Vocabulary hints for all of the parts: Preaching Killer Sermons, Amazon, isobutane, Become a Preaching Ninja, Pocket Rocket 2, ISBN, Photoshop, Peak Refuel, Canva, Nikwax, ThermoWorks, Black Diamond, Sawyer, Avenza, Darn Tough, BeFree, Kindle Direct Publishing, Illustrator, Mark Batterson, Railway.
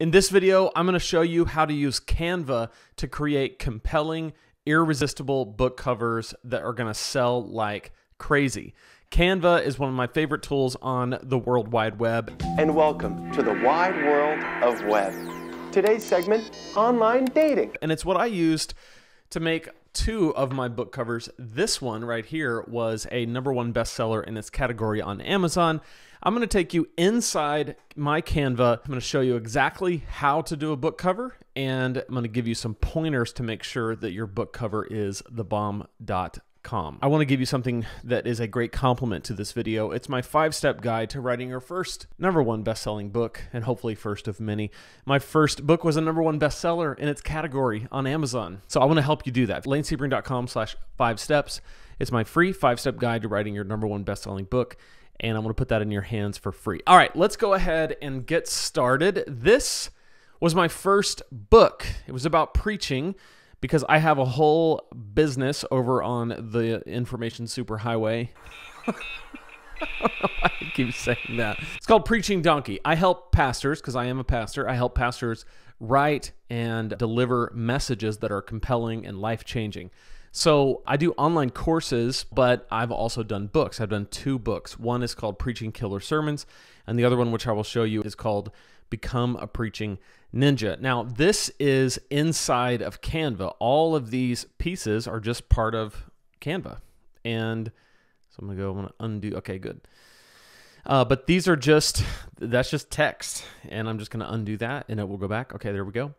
In this video, I'm going to show you how to use Canva to create compelling, irresistible book covers that are going to sell like crazy. Canva is one of my favorite tools on the World Wide Web. And welcome to the wide world of web. Today's segment, online dating. And it's what I used to make two of my book covers. This one right here was a #1 bestseller in its category on Amazon. I'm going to take you inside my Canva. I'm going to show you exactly how to do a book cover, and I'm going to give you some pointers to make sure that your book cover is thebomb.com. I want to give you something that is a great compliment to this video. It's my 5-step guide to writing your first #1 best-selling book, and hopefully first of many. My first book was a #1 bestseller in its category on Amazon. So I want to help you do that. LaneSebring.com/5steps. It's my free 5-step guide to writing your #1 best-selling book. And I'm going to put that in your hands for free. All right, let's go ahead and get started. This was my first book. It was about preaching because I have a whole business over on the information superhighway. I keep saying that. It's called Preaching Donkey. I help pastors, because I am a pastor, I help pastors write and deliver messages that are compelling and life-changing. So I do online courses, but I've also done books. I've done two books. One is called Preaching Killer Sermons, and the other one, which I will show you, is called Become a Preaching Ninja. Now, this is inside of Canva. All of these pieces are just part of Canva. And so I'm gonna undo, okay, good. But these are just, that's just text. And I'm just gonna undo that and it will go back. Okay, there we go.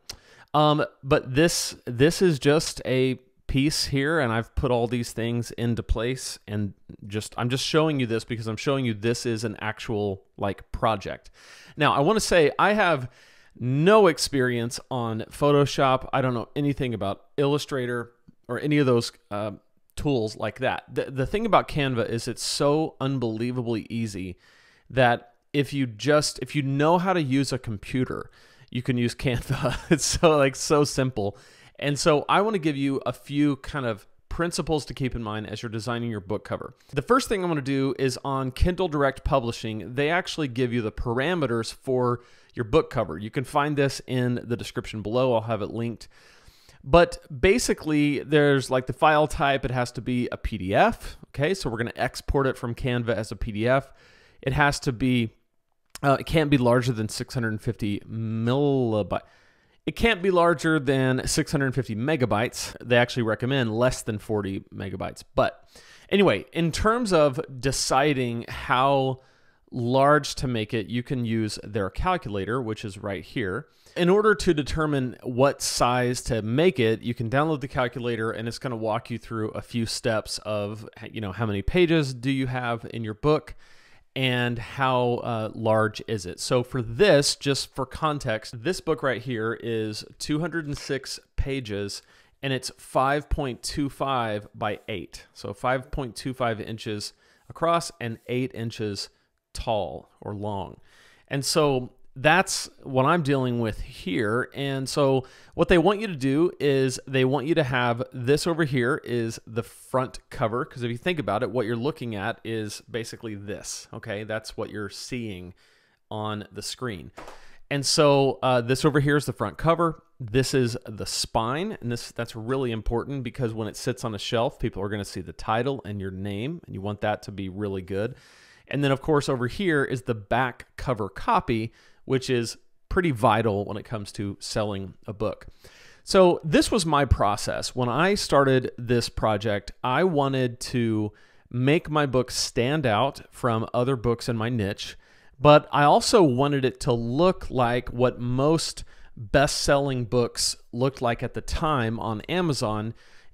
But this is just a piece here, and I've put all these things into place, and I'm just showing you this because I'm showing you this is an actual like project. Now I want to say I have no experience on Photoshop. I don't know anything about Illustrator or any of those tools like that. The thing about Canva is it's so unbelievably easy that if you know how to use a computer, you can use Canva. It's so simple. And so I want to give you a few kind of principles to keep in mind as you're designing your book cover. The first thing I'm going to do is on Kindle Direct Publishing, they actually give you the parameters for your book cover. You can find this in the description below. I'll have it linked. But basically, there's like the file type. It has to be a PDF. Okay, so we're going to export it from Canva as a PDF. It has to be, it can't be larger than 650 millibytes. It can't be larger than 650 megabytes. They actually recommend less than 40 megabytes. But anyway, in terms of deciding how large to make it, you can use their calculator, which is right here. In order to determine what size to make it, you can download the calculator, and it's going to walk you through a few steps of, you know, how many pages do you have in your book, and how large is it? So for this, just for context, this book right here is 206 pages, and it's 5.25 by 8. So 5.25 inches across and 8 inches tall or long. And so that's what I'm dealing with here. And so what they want you to do is they want you to have this over here is the front cover. Because if you think about it, what you're looking at is basically this. Okay, that's what you're seeing on the screen. And so this over here is the front cover. This is the spine. And that's really important because when it sits on a shelf, people are going to see the title and your name. And you want that to be really good. And then, of course, over here is the back cover copy, which is pretty vital when it comes to selling a book. So this was my process. When I started this project, I wanted to make my book stand out from other books in my niche, but I also wanted it to look like what most best-selling books looked like at the time on Amazon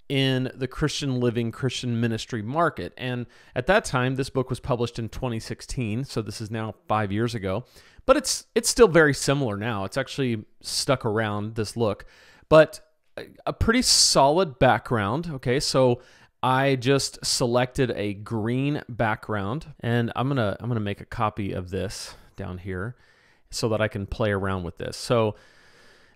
in the Christian living, Christian ministry market. And at that time, this book was published in 2016, so this is now 5 years ago. But it's still very similar now. It's actually stuck around, this look. But a pretty solid background. Okay, so I just selected a green background, and I'm gonna make a copy of this down here so that I can play around with this. So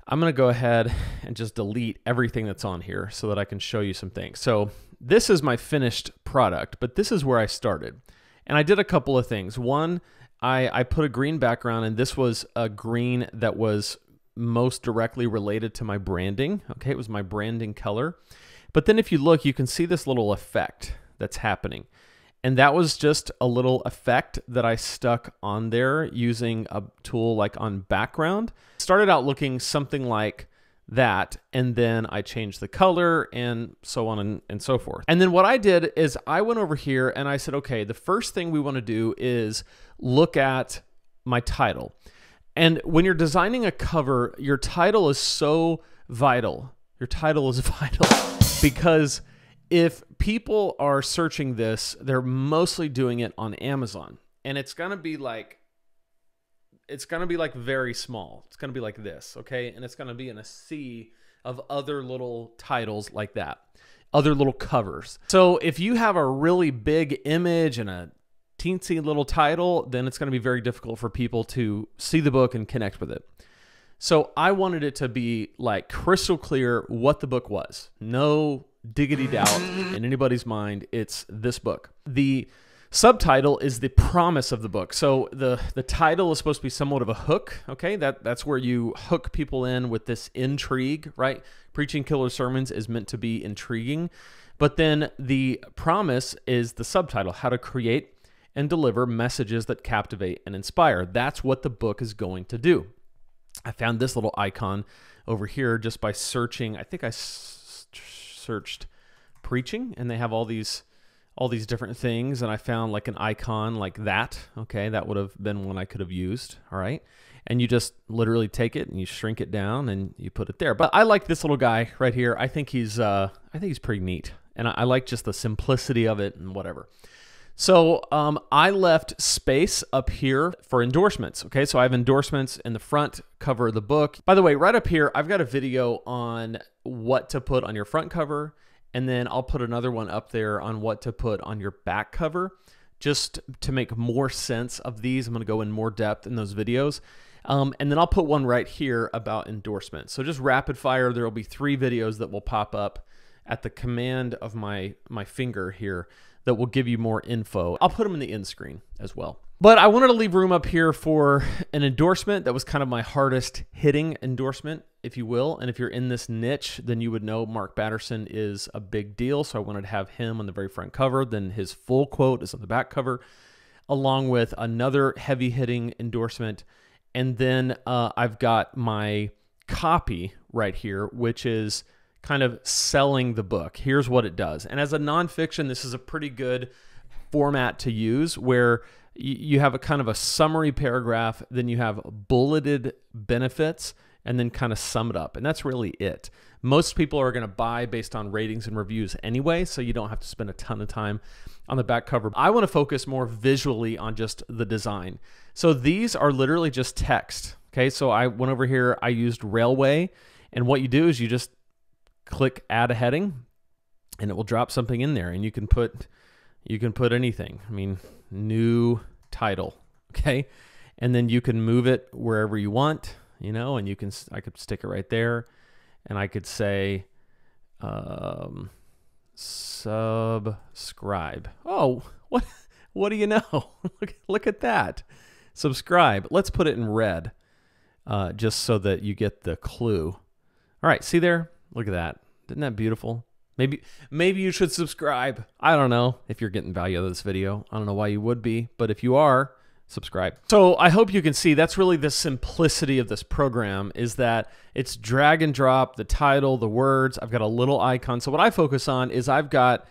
I'm going to go ahead and just delete everything that's on here so that I can show you some things. So this is my finished product, but this is where I started. And I did a couple of things. One, I put a green background, and this was a green that was most directly related to my branding. Okay, it was my branding color. But then if you look, you can see this little effect that's happening. And that was just a little effect that I stuck on there using a tool like on background. It started out looking something like that, and then I changed the color and so on and so forth. And then what I did is I went over here and I said, okay, the first thing we want to do is look at my title. And when you're designing a cover, your title is so vital. Your title is vital because if people are searching this, they're mostly doing it on Amazon, and it's going to be like very small. It's going to be like this, okay? And it's going to be in a sea of other little titles like that, other little covers. So if you have a really big image and a teensy little title, then it's going to be very difficult for people to see the book and connect with it. So I wanted it to be like crystal clear what the book was. No diggity doubt in anybody's mind, it's this book. The subtitle is the promise of the book. So the title is supposed to be somewhat of a hook, okay? That's where you hook people in with this intrigue, right? Preaching Killer Sermons is meant to be intriguing. But then the promise is the subtitle, how to create and deliver messages that captivate and inspire. That's what the book is going to do. I found this little icon over here just by searching. I think I searched preaching, and they have all these different things, and I found like an icon like that. Okay, that would have been one I could have used, all right? And you just literally take it and you shrink it down and you put it there. But I like this little guy right here. I think he's pretty neat, and I like just the simplicity of it and whatever. So I left space up here for endorsements, okay? So I have endorsements in the front cover of the book. By the way, right up here, I've got a video on what to put on your front cover, and then I'll put another one up there on what to put on your back cover, just to make more sense of these. I'm gonna go in more depth in those videos. And then I'll put one right here about endorsements. So just rapid fire, there'll be 3 videos that will pop up at the command of my finger here that will give you more info. I'll put them in the end screen as well. But I wanted to leave room up here for an endorsement. That was kind of my hardest hitting endorsement, if you will. And if you're in this niche, then you would know Mark Batterson is a big deal. So I wanted to have him on the very front cover. Then his full quote is on the back cover, along with another heavy hitting endorsement. And then I've got my copy right here, which is kind of selling the book. Here's what it does. And as a nonfiction, this is a pretty good format to use, where you have a kind of a summary paragraph, then you have bulleted benefits, and then kind of sum it up. And that's really it. Most people are going to buy based on ratings and reviews anyway, so you don't have to spend a ton of time on the back cover. I want to focus more visually on just the design. So these are literally just text. Okay, so I went over here, I used Railway, and what you do is you just click add a heading, and it will drop something in there, and you can put anything. I mean, new title, okay? And then you can move it wherever you want, you know, and I could stick it right there, and I could say subscribe. Oh, what do you know? Look at that. Subscribe. Let's put it in red just so that you get the clue. All right, see there? Look at that. Isn't that beautiful? Maybe you should subscribe. I don't know if you're getting value out of this video. I don't know why you would be, but if you are, subscribe. So I hope you can see that's really the simplicity of this program, is that it's drag and drop, the title, the words. I've got a little icon. So what I focus on is I've got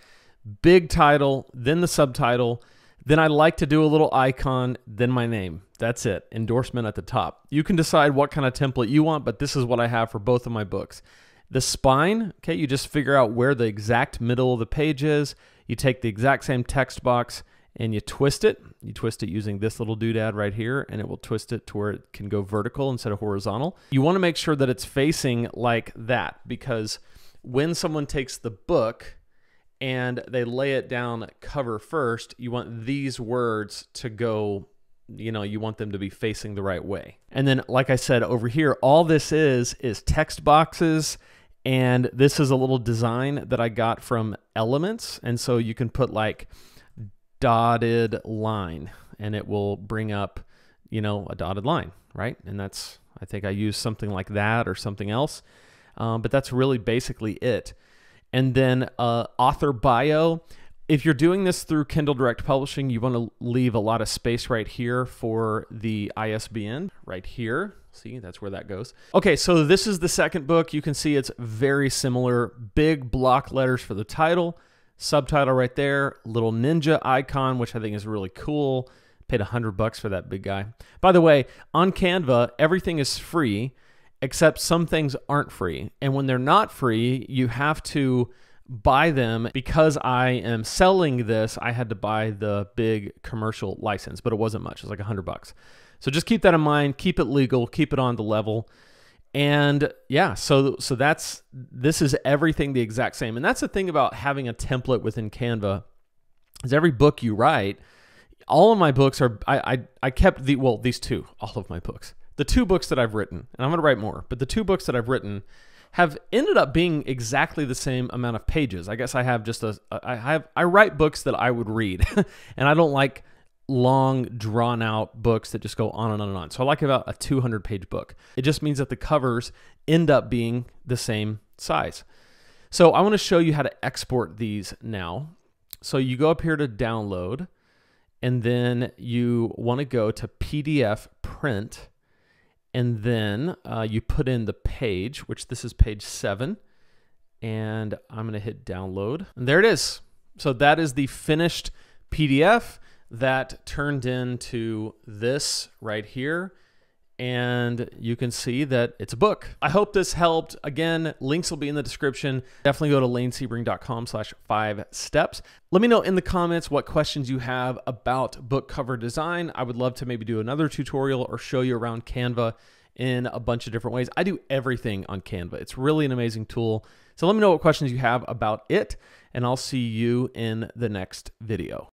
big title, then the subtitle, then I like to do a little icon, then my name. That's it. Endorsement at the top. You can decide what kind of template you want, but this is what I have for both of my books. The spine, okay, you just figure out where the exact middle of the page is. You take the exact same text box and you twist it. You twist it using this little doodad right here, and it will twist it to where it can go vertical instead of horizontal. You want to make sure that it's facing like that, because when someone takes the book and they lay it down cover first, you want these words to go, you know, you want them to be facing the right way. And then, like I said, over here, all this is text boxes. And this is a little design that I got from Elements. And so you can put like dotted line, and it will bring up, you know, a dotted line, right? And that's I think I used something like that or something else, but that's really basically it. And then author bio. If you're doing this through Kindle Direct Publishing, you want to leave a lot of space right here for the ISBN, right here. See, that's where that goes. Okay, so this is the second book. You can see it's very similar. Big block letters for the title, subtitle right there, little ninja icon, which I think is really cool. Paid $100 for that big guy. By the way, on Canva, everything is free, except some things aren't free. And when they're not free, you have to buy them. Because I am selling this, I had to buy the big commercial license, but it wasn't much. It was like $100. So just keep that in mind. Keep it legal. Keep it on the level. And yeah, so that's, this is everything the exact same. And that's the thing about having a template within Canva, is every book you write, all of my books are, I kept the, well, these two, all of my books, the two books that I've written, and I'm going to write more, but the two books that I've written have ended up being exactly the same amount of pages. I guess I have just a, I write books that I would read, and I don't like long, drawn-out books that just go on and on and on. So I like about a 200-page book. It just means that the covers end up being the same size. So I want to show you how to export these now. So you go up here to download, and then you want to go to PDF print, and then you put in the page, which this is page 7, and I'm going to hit download, and there it is. So that is the finished PDF that turned into this right here, and you can see that it's a book. I hope this helped. Again, links will be in the description. Definitely go to LaneSebring.com/5steps. Let me know in the comments what questions you have about book cover design. I would love to maybe do another tutorial or show you around Canva in a bunch of different ways. I do everything on Canva. It's really an amazing tool. So let me know what questions you have about it, and I'll see you in the next video.